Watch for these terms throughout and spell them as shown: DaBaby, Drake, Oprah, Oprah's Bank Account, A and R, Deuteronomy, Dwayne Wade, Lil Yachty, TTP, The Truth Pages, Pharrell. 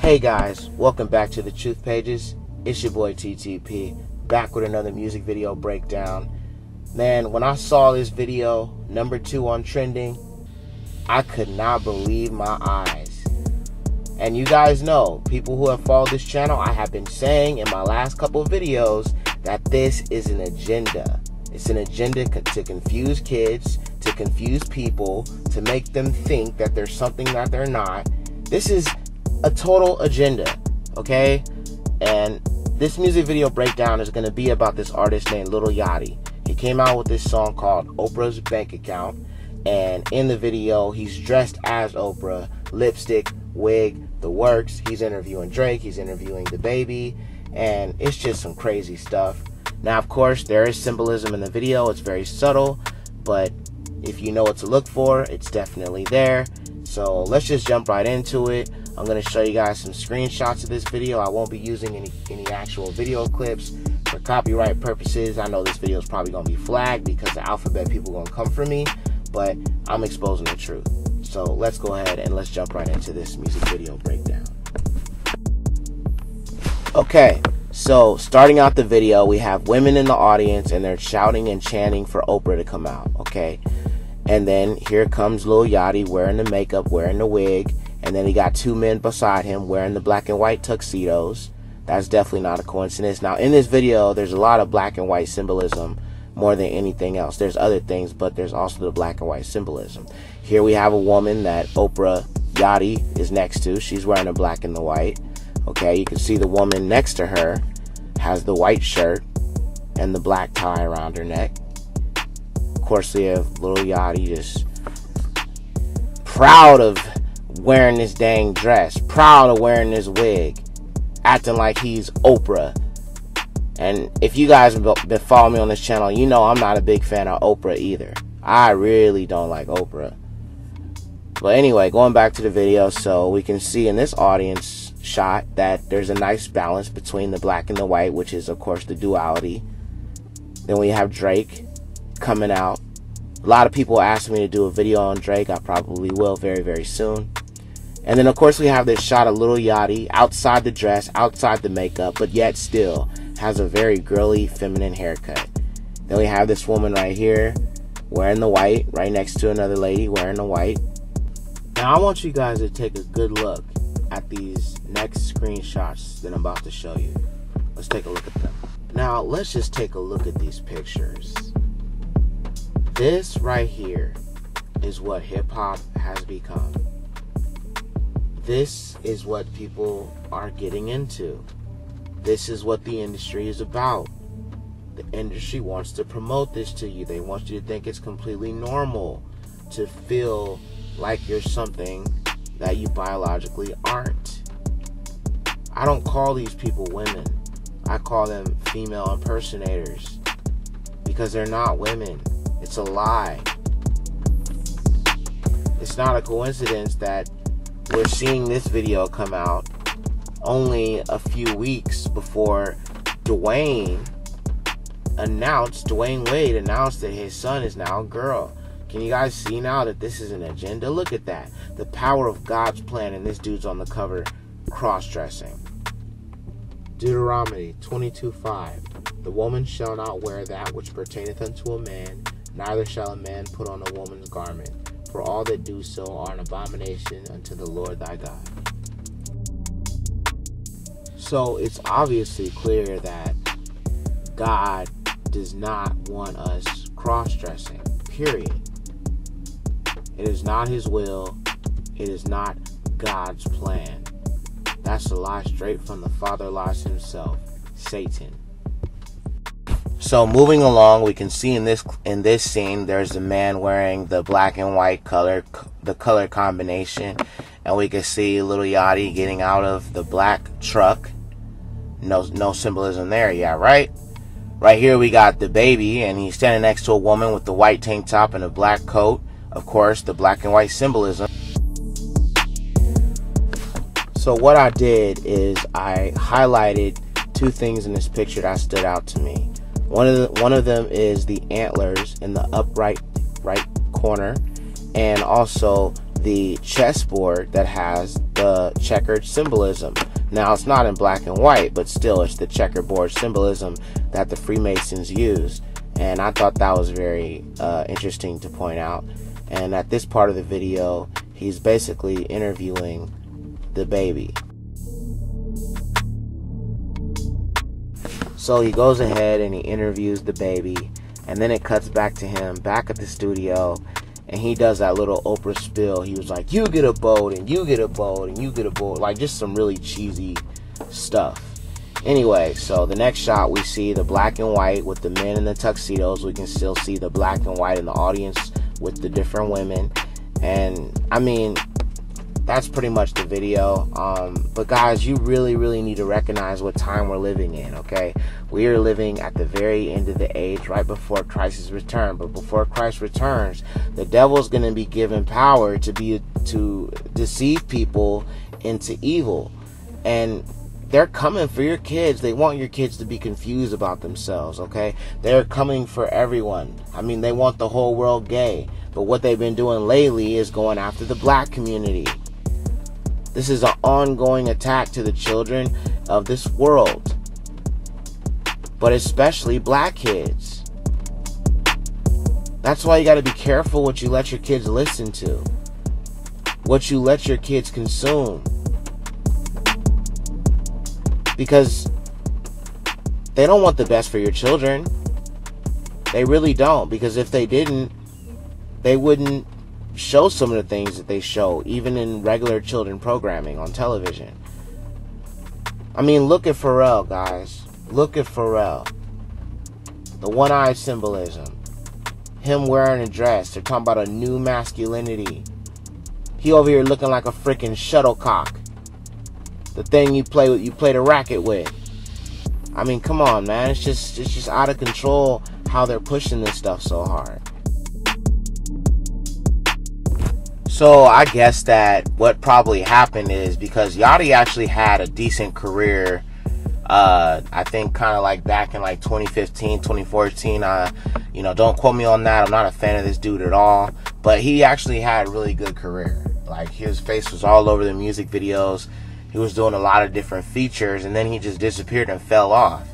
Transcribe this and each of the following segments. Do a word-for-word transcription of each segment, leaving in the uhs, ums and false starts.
Hey guys, welcome back to The Truth Pages. It's your boy T T P, back with another music video breakdown. Man, when I saw this video, number two on trending, I could not believe my eyes. And you guys know, people who have followed this channel, I have been saying in my last couple of videos that this is an agenda. It's an agenda to confuse kids, to confuse people, to make them think that there's something that they're not. This is a total agenda, okay? And this music video breakdown is going to be about this artist named Lil Yachty. He came out with this song called Oprah's Bank Account, and in the video he's dressed as Oprah, lipstick, wig, the works. He's interviewing Drake, he's interviewing DaBaby, and it's just some crazy stuff. Now of course there is symbolism in the video, it's very subtle, but if you know what to look for, it's definitely there. So let's just jump right into it. I'm going to show you guys some screenshots of this video. I won't be using any, any actual video clips for copyright purposes. I know this video is probably going to be flagged because the alphabet people are going to come for me, but I'm exposing the truth. So let's go ahead and let's jump right into this music video breakdown. Okay, so starting out the video, we have women in the audience and they're shouting and chanting for Oprah to come out, okay? And then here comes Lil Yachty wearing the makeup, wearing the wig. And then he got two men beside him wearing the black and white tuxedos. That's definitely not a coincidence. Now, in this video, there's a lot of black and white symbolism more than anything else. There's other things, but there's also the black and white symbolism. Here we have a woman that Oprah Yachty is next to. She's wearing a black and the white. Okay, you can see the woman next to her has the white shirt and the black tie around her neck. Of course, we have Lil Yachty just proud of wearing this dang dress, proud of wearing this wig, acting like he's Oprah. And if you guys have been following me on this channel, you know I'm not a big fan of Oprah either. I really don't like Oprah. But anyway, going back to the video, so we can see in this audience shot that there's a nice balance between the black and the white, which is, of course, the duality. Then we have Drake coming out. A lot of people asked me to do a video on Drake. I probably will very very soon. And then of course we have this shot of Lil Yachty outside the dress, outside the makeup, but yet still has a very girly feminine haircut. Then we have this woman right here wearing the white right next to another lady wearing the white. Now I want you guys to take a good look at these next screenshots that I'm about to show you. Let's take a look at them. Now let's just take a look at these pictures. This right here is what hip-hop has become. This is what people are getting into. This is what the industry is about. The industry wants to promote this to you. They want you to think it's completely normal to feel like you're something that you biologically aren't. I don't call these people women. I call them female impersonators because they're not women. It's a lie. It's not a coincidence that we're seeing this video come out only a few weeks before Dwayne announced, Dwayne Wade announced that his son is now a girl. Can you guys see now that this is an agenda? Look at that. The power of God's plan, and this dude's on the cover cross-dressing. Deuteronomy twenty-two five. The woman shall not wear that which pertaineth unto a man, neither shall a man put on a woman's garment, for all that do so are an abomination unto the Lord thy God. So it's obviously clear that God does not want us cross-dressing, period. It is not his will. It is not God's plan. That's a lie straight from the Father lies himself, Satan. So moving along, we can see in this in this scene, there's a man wearing the black and white color, the color combination, and we can see Lil Yachty getting out of the black truck. No, no symbolism there, yeah, right? Right here we got DaBaby, and he's standing next to a woman with the white tank top and a black coat. Of course, the black and white symbolism. So what I did is I highlighted two things in this picture that stood out to me. One of the, one of them is the antlers in the upright right corner, and also the chessboard that has the checkered symbolism. Now, it's not in black and white, but still it's the checkerboard symbolism that the Freemasons used. And I thought that was very uh, interesting to point out. And at this part of the video, he's basically interviewing DaBaby. So he goes ahead and he interviews DaBaby, and then it cuts back to him back at the studio, and he does that little Oprah spill. He was like, you get a boat, and you get a boat, and you get a boat. Like, just some really cheesy stuff. Anyway, so the next shot, we see the black and white with the men in the tuxedos. We can still see the black and white in the audience with the different women. And, I mean, that's pretty much the video. Um, but, guys, you really, really need to recognize what time we're living in, okay? We are living at the very end of the age, right before Christ's return. But before Christ returns, the devil's going to be given power to be to deceive people into evil. And they're coming for your kids. They want your kids to be confused about themselves, okay? They're coming for everyone. I mean, they want the whole world gay. But what they've been doing lately is going after the black community. This is an ongoing attack to the children of this world, but especially black kids. That's why you got to be careful what you let your kids listen to, what you let your kids consume, because they don't want the best for your children. They really don't, because if they didn't, they wouldn't show some of the things that they show, even in regular children programming on television. I mean, look at Pharrell, guys. Look at Pharrell. The one-eyed symbolism. Him wearing a dress. They're talking about a new masculinity. He over here looking like a freaking shuttlecock. The thing you play with, you play the racket with. I mean, come on, man. It's just, it's just out of control how they're pushing this stuff so hard. So I guess that what probably happened is, because Yachty actually had a decent career, uh, I think kind of like back in like twenty fifteen, twenty fourteen, uh, you know, don't quote me on that, I'm not a fan of this dude at all, but he actually had a really good career. Like, his face was all over the music videos, he was doing a lot of different features, and then he just disappeared and fell off.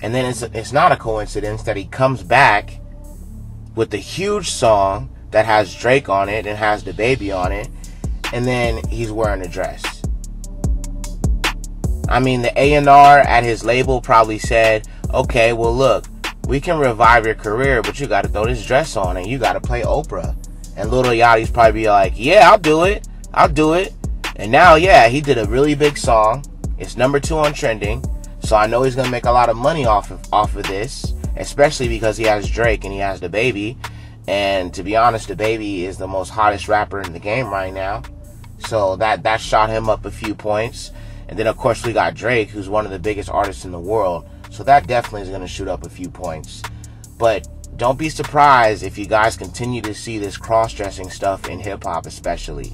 And then it's, it's not a coincidence that he comes back with a huge song that has Drake on it and has DaBaby on it, and then he's wearing a dress. I mean, the A and R at his label probably said, okay, well, look, we can revive your career, but you got to throw this dress on and you got to play Oprah. And Lil Yachty's probably be like, yeah, I'll do it. I'll do it. And now, yeah, he did a really big song. It's number two on trending. So I know he's going to make a lot of money off of, off of this, especially because he has Drake and he has DaBaby. And to be honest, DaBaby is the most hottest rapper in the game right now. So that, that shot him up a few points. And then, of course, we got Drake, who's one of the biggest artists in the world. So that definitely is going to shoot up a few points. But don't be surprised if you guys continue to see this cross-dressing stuff in hip-hop especially.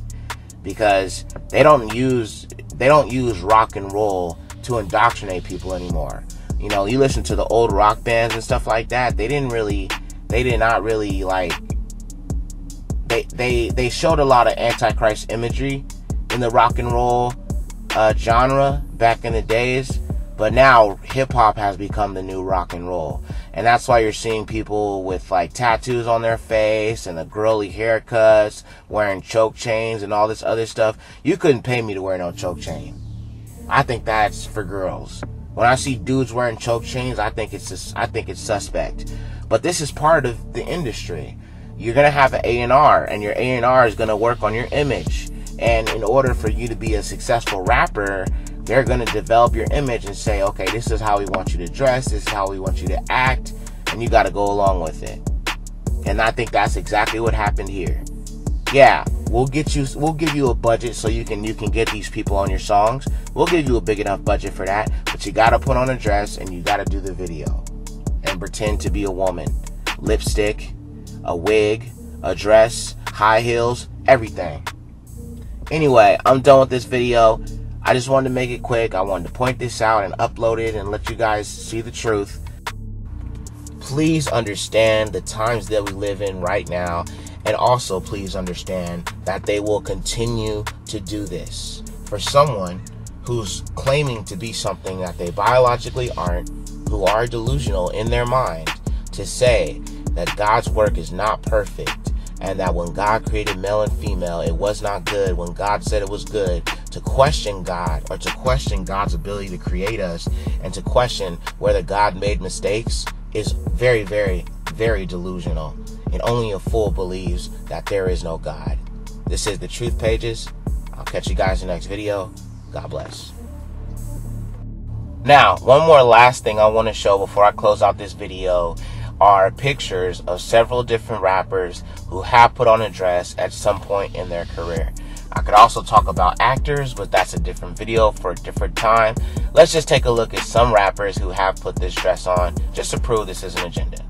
Because they don't use, they don't use rock and roll to indoctrinate people anymore. You know, you listen to the old rock bands and stuff like that. They didn't really... They did not really, like, they, they, they showed a lot of Antichrist imagery in the rock and roll uh, genre back in the days. But now hip-hop has become the new rock and roll. And that's why you're seeing people with, like, tattoos on their face and the girly haircuts, wearing choke chains and all this other stuff. You couldn't pay me to wear no choke chain. I think that's for girls. When I see dudes wearing choke chains, I think it's just, I think it's suspect. But this is part of the industry. You're going to have an A and R, and your A and R is going to work on your image. And in order for you to be a successful rapper, they're going to develop your image and say, okay, this is how we want you to dress, this is how we want you to act, and you got to go along with it. And I think that's exactly what happened here. Yeah, we'll get you, we'll give you a budget so you can you can get these people on your songs. We'll give you a big enough budget for that, but you got to put on a dress and you got to do the video and pretend to be a woman. Lipstick, a wig, a dress, high heels, everything. Anyway, I'm done with this video. I just wanted to make it quick. I wanted to point this out and upload it and let you guys see the truth. Please understand the times that we live in right now And also, please understand that they will continue to do this. For someone who's claiming to be something that they biologically aren't, who are delusional in their mind, to say that God's work is not perfect, and that when God created male and female, it was not good, when God said it was good, to question God, or to question God's ability to create us, and to question whether God made mistakes, is very, very, very delusional. And only a fool believes that there is no God. This is The Truth Pages. I'll catch you guys in the next video. God bless. Now, one more last thing I want to show before I close out this video are pictures of several different rappers who have put on a dress at some point in their career. I could also talk about actors, but that's a different video for a different time. Let's just take a look at some rappers who have put this dress on, just to prove this is an agenda.